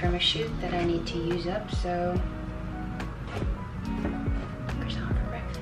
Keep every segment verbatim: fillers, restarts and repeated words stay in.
From a shoot that I need to use up, so croissant for breakfast.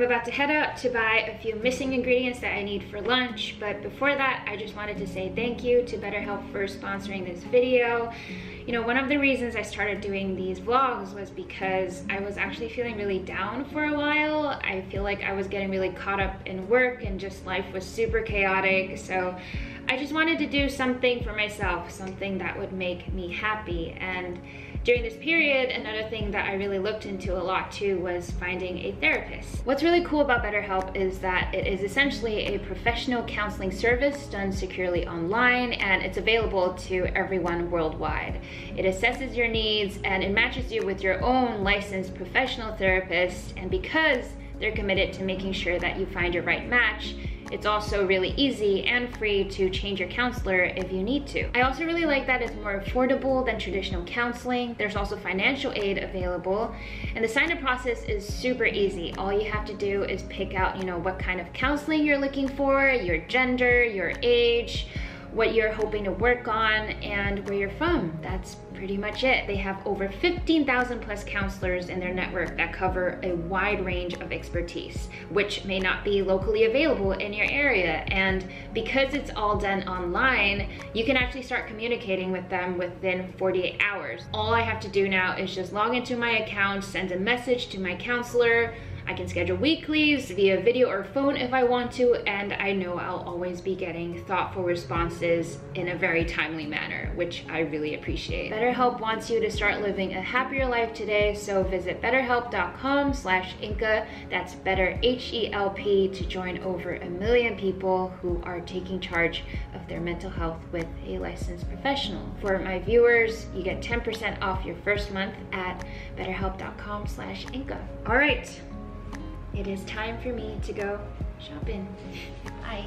I'm about to head out to buy a few missing ingredients that I need for lunch, but before that, I just wanted to say thank you to BetterHelp for sponsoring this video. You know, one of the reasons I started doing these vlogs was because I was actually feeling really down for a while. I feel like I was getting really caught up in work and just life was super chaotic, so I just wanted to do something for myself, something that would make me happy. And during this period, another thing that I really looked into a lot too was finding a therapist. What's really cool about BetterHelp is that it is essentially a professional counseling service done securely online, and it's available to everyone worldwide. It assesses your needs and it matches you with your own licensed professional therapist, and because they're committed to making sure that you find your right match, It's also really easy and free to change your counselor if you need to. I also really like that it's more affordable than traditional counseling. There's also financial aid available, and the sign-up process is super easy. All you have to do is pick out, you know, what kind of counseling you're looking for, your gender, your age, what you're hoping to work on, and where you're from. That's pretty much it. They have over fifteen thousand plus counselors in their network that cover a wide range of expertise, which may not be locally available in your area. And because it's all done online, you can actually start communicating with them within forty-eight hours. All I have to do now is just log into my account, send a message to my counselor. I can schedule weeklies via video or phone if I want to, and I know I'll always be getting thoughtful responses in a very timely manner, which I really appreciate. BetterHelp wants you to start living a happier life today, so visit betterhelp dot com slash Inca, that's better H E L P, to join over a million people who are taking charge of their mental health with a licensed professional. For my viewers, you get ten percent off your first month at betterhelp dot com slash Inca. All right. It is time for me to go shopping. Bye.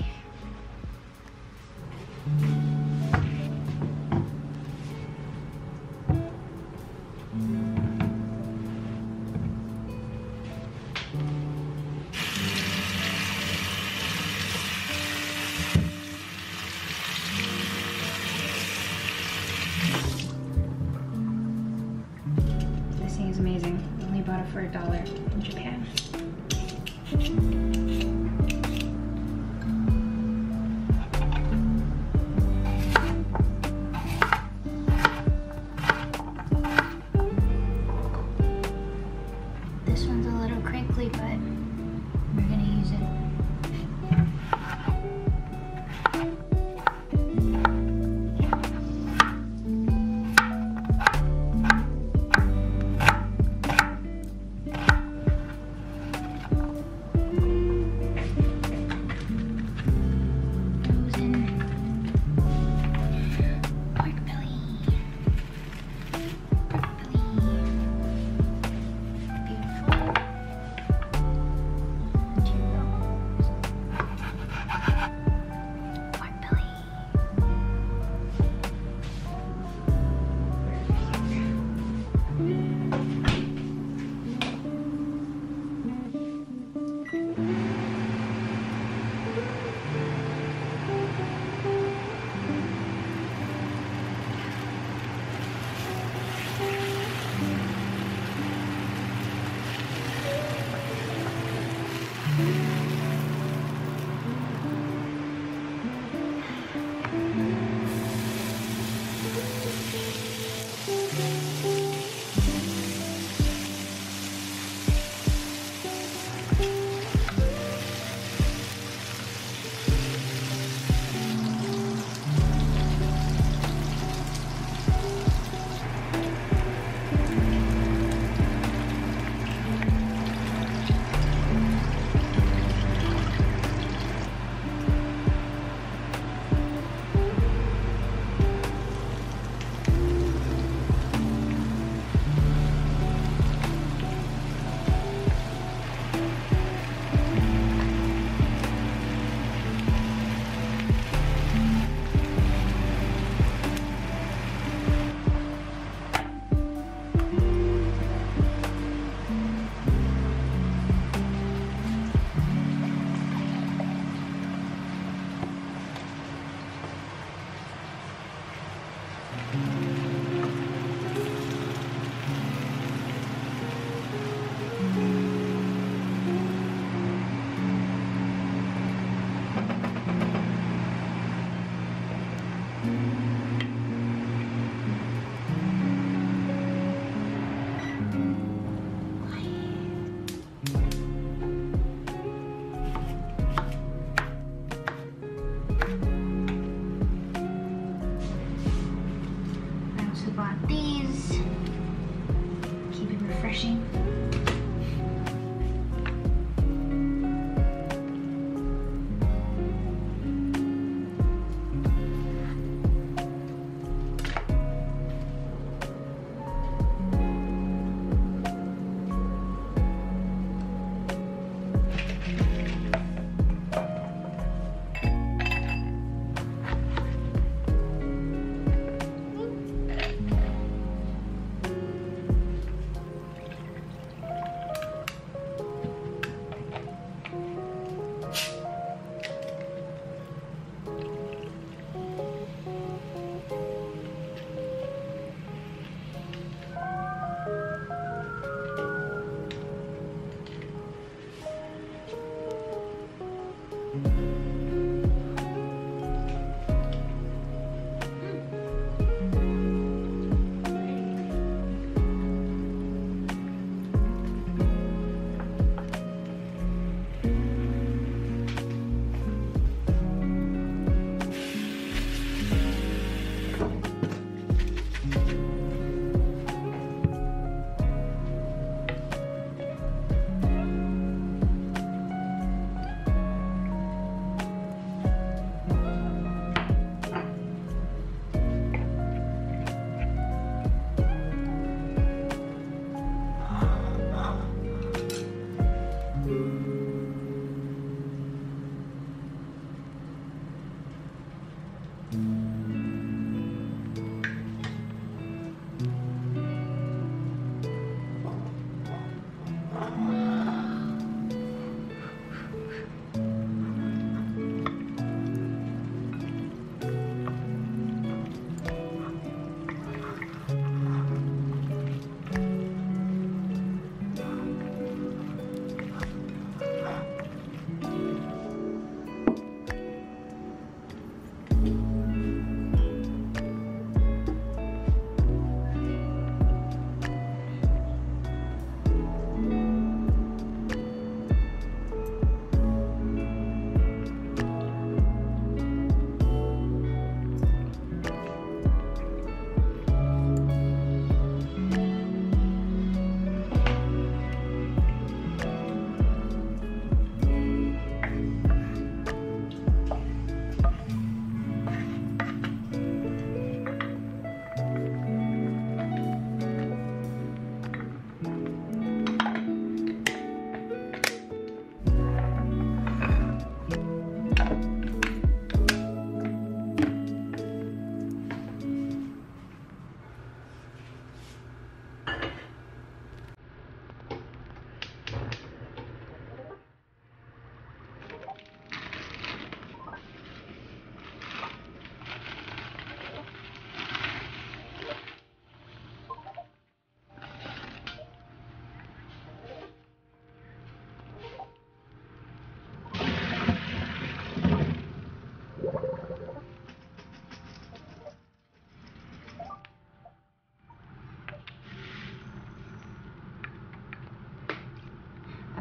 This thing is amazing. I only bought it for a dollar in Japan. This one's a little crinkly, but we're gonna use it.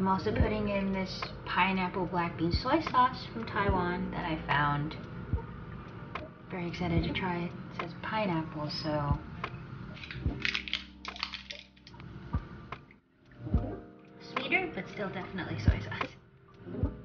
I'm also putting in this pineapple black bean soy sauce from Taiwan that I found. Very excited to try it. It says pineapple, so sweeter, but still definitely soy sauce.